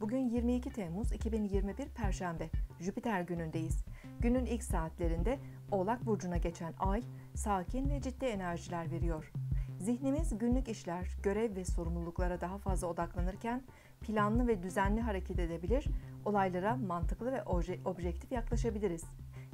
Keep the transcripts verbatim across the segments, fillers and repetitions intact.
Bugün yirmi iki Temmuz iki bin yirmi bir Perşembe, Jüpiter günündeyiz. Günün ilk saatlerinde Oğlak Burcu'na geçen ay sakin ve ciddi enerjiler veriyor. Zihnimiz günlük işler, görev ve sorumluluklara daha fazla odaklanırken planlı ve düzenli hareket edebilir, olaylara mantıklı ve objektif yaklaşabiliriz.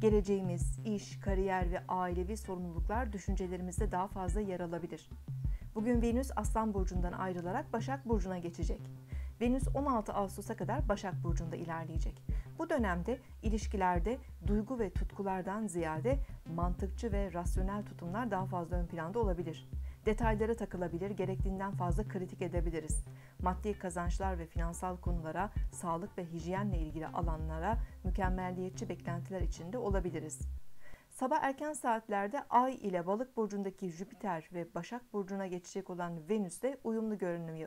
Geleceğimiz, iş, kariyer ve ailevi sorumluluklar düşüncelerimizde daha fazla yer alabilir. Bugün Venüs Aslan Burcu'ndan ayrılarak Başak Burcu'na geçecek. Venüs on altı Ağustos'a kadar Başak Burcu'nda ilerleyecek. Bu dönemde ilişkilerde duygu ve tutkulardan ziyade mantıkçı ve rasyonel tutumlar daha fazla ön planda olabilir. Detaylara takılabilir, gerektiğinden fazla kritik edebiliriz. Maddi kazançlar ve finansal konulara, sağlık ve hijyenle ilgili alanlara mükemmelliyetçi beklentiler içinde olabiliriz. Sabah erken saatlerde Ay ile Balık Burcu'ndaki Jüpiter ve Başak Burcu'na geçecek olan Venüs de uyumlu görünümü.